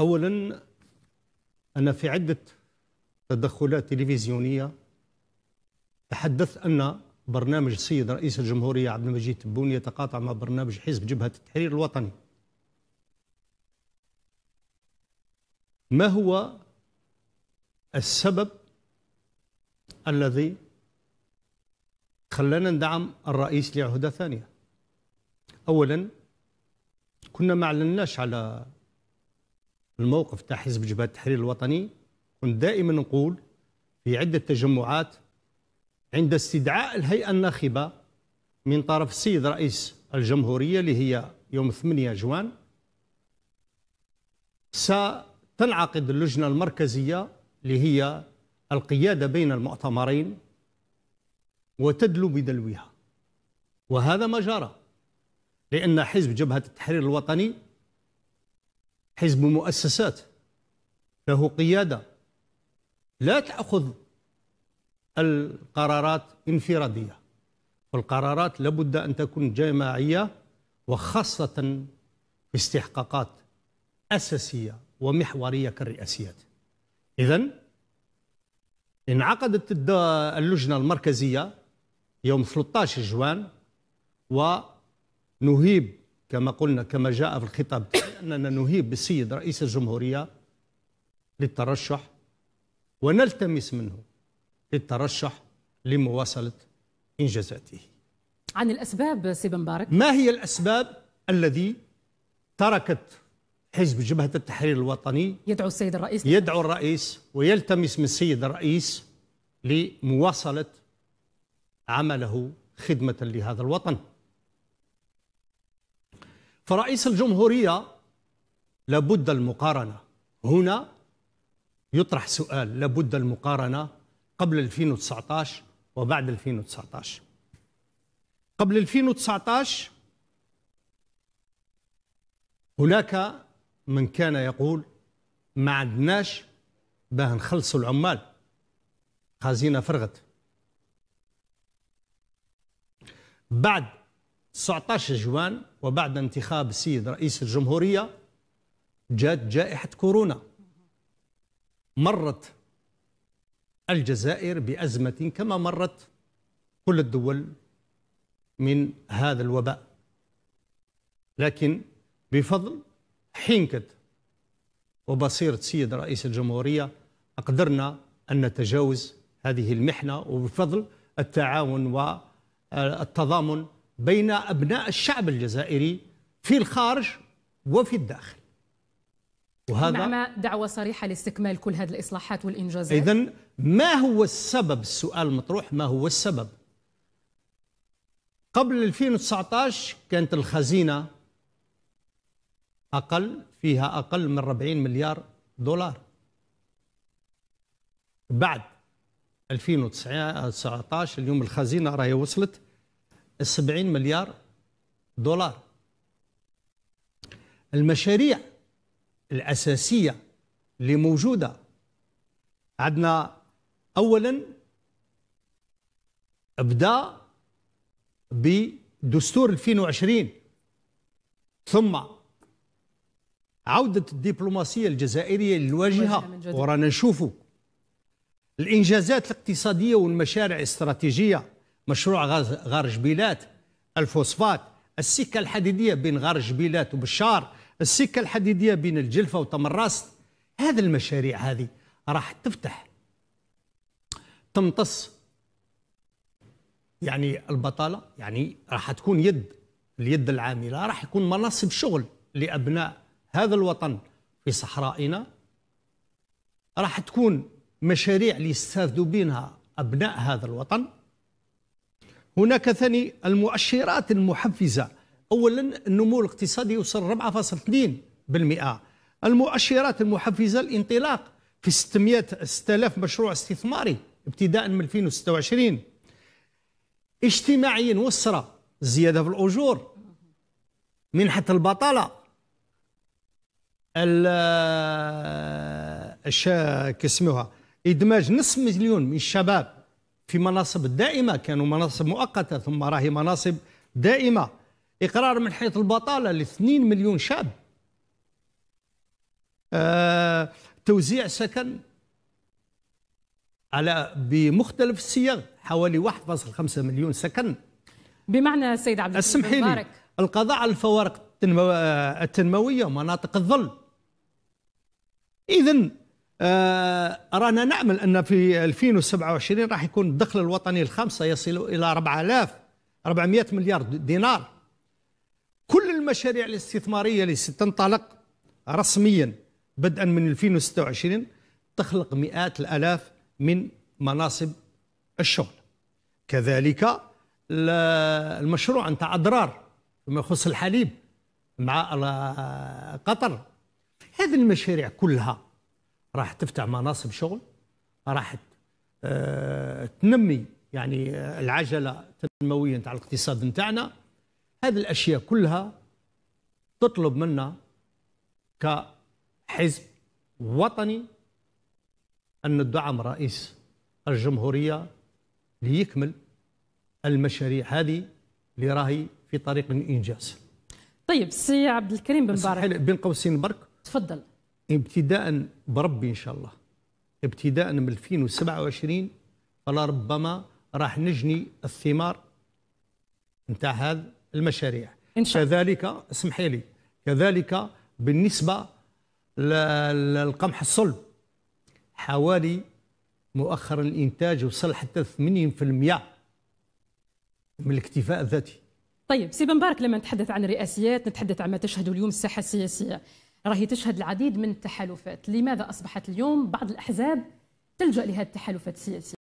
أولا أنا في عدة تدخلات تلفزيونية تحدث أن برنامج السيد رئيس الجمهورية عبد المجيد تبون يتقاطع مع برنامج حزب جبهة التحرير الوطني. ما هو السبب الذي خلانا ندعم الرئيس لعهدة ثانية؟ أولا كنا ما أعلناش على الموقف تاع حزب جبهة التحرير الوطني. كنت دائما نقول في عدة تجمعات عند استدعاء الهيئة الناخبة من طرف السيد رئيس الجمهورية اللي هي يوم 8 جوان ستنعقد اللجنة المركزية اللي هي القيادة بين المؤتمرين وتدلو بدلوها، وهذا ما جرى، لأن حزب جبهة التحرير الوطني حزب مؤسسات له قيادة لا تأخذ القرارات انفرادية، والقرارات لابد أن تكون جماعية، وخاصة في استحقاقات أساسية ومحورية كالرئاسيات. إذن انعقدت اللجنة المركزية يوم 13 جوان ونهيب كما قلنا كما جاء في الخطاب أننا نهيب بالسيد رئيس الجمهورية للترشح ونلتمس منه للترشح لمواصلة إنجازاته. عن الأسباب سي بن مبارك، ما هي الأسباب التي تركت حزب جبهة التحرير الوطني يدعو السيد الرئيس ويلتمس من السيد الرئيس لمواصلة عمله خدمة لهذا الوطن؟ فرئيس الجمهورية لابد المقارنة، هنا يطرح سؤال، لابد المقارنة قبل 2019 وبعد 2019. قبل 2019 هناك من كان يقول ما عندناش باه نخلصوا العمال، خزينة فرغت. بعد 19 جوان وبعد انتخاب السيد رئيس الجمهورية جاءت جائحة كورونا، مرت الجزائر بأزمة كما مرت كل الدول من هذا الوباء، لكن بفضل حنكة وبصيرة السيد رئيس الجمهورية أقدرنا أن نتجاوز هذه المحنة، وبفضل التعاون والتضامن بين أبناء الشعب الجزائري في الخارج وفي الداخل، وهذا مع دعوة صريحة لاستكمال كل هذه الإصلاحات والإنجازات. إذن ما هو السبب؟ السؤال مطروح، ما هو السبب؟ قبل 2019 كانت الخزينة أقل، فيها أقل من 40 مليار دولار. بعد 2019 اليوم الخزينة راهي وصلت 70 مليار دولار. المشاريع الأساسية اللي موجودة عندنا، أولا ابدأ بدستور 2020، ثم عودة الدبلوماسية الجزائرية للواجهة، ورانا نشوفوا الإنجازات الاقتصادية والمشاريع الاستراتيجية، مشروع غار جبيلات، الفوسفات، السكة الحديدية بين غار جبيلات وبشار، السكة الحديدية بين الجلفة وتمراست. هذه المشاريع هذه راح تفتح تمتص يعني البطالة، يعني راح تكون اليد العاملة، راح يكون مناصب شغل لأبناء هذا الوطن في صحرائنا، راح تكون مشاريع ليستفادوا بينها أبناء هذا الوطن. هناك ثاني المؤشرات المحفزة، أولا النمو الاقتصادي يوصل 4.2%، المؤشرات المحفزة الانطلاق في 6000 مشروع استثماري ابتداء من 2026. اجتماعيا والسرة، زيادة في الأجور، منحة البطالة، كسموها إدماج نصف مليون من الشباب في مناصب الدائمة، كانوا مناصب مؤقتة ثم راهي مناصب دائمة، إقرار منحة البطالة ل2 مليون شاب، توزيع سكن على بمختلف الصيغ حوالي 1.5 مليون سكن. بمعنى السيد عبد الكريم بن مبارك القضاء على الفوارق التنموية ومناطق الظل. إذن رانا نأمل أن في 2027 راح يكون الدخل الوطني الخام سيصل إلى 4400 مليار دينار. كل المشاريع الاستثمارية اللي ستنطلق رسميا بدءا من 2026 تخلق مئات الآلاف من مناصب الشغل. كذلك المشروع نتاع أضرار فيما يخص الحليب مع قطر، هذه المشاريع كلها راح تفتح مناصب شغل، راح تنمي يعني العجلة التنموية نتاع الاقتصاد نتاعنا. هذه الأشياء كلها تطلب منا كحزب وطني أن ندعم رئيس الجمهورية ليكمل المشاريع هذه اللي راهي في طريق الإنجاز. طيب سي عبد الكريم بن مبارك، بين قوسين برك، تفضل. ابتداء بربي إن شاء الله، ابتداء من 2027 فلربما راح نجني الثمار نتاع هذه المشاريع. كذلك اسمحي لي، كذلك بالنسبة للقمح الصلب حوالي مؤخرا الإنتاج وصل حتى 80% من الاكتفاء الذاتي. طيب سي بن مبارك، لما نتحدث عن الرئاسيات نتحدث عن ما تشهد اليوم الساحة السياسية، راهي تشهد العديد من التحالفات، لماذا أصبحت اليوم بعض الأحزاب تلجأ لهذه التحالفات السياسية؟